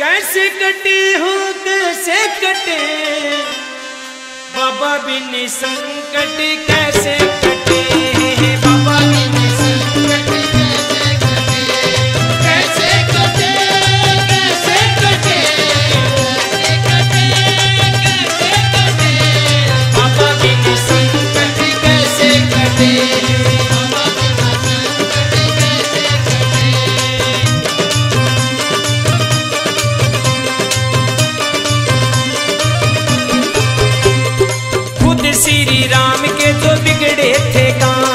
कैसे कटे बाबा बिन संकट कैसे कटे बाबा बिन संकट श्री राम के जो बिगड़े थे काम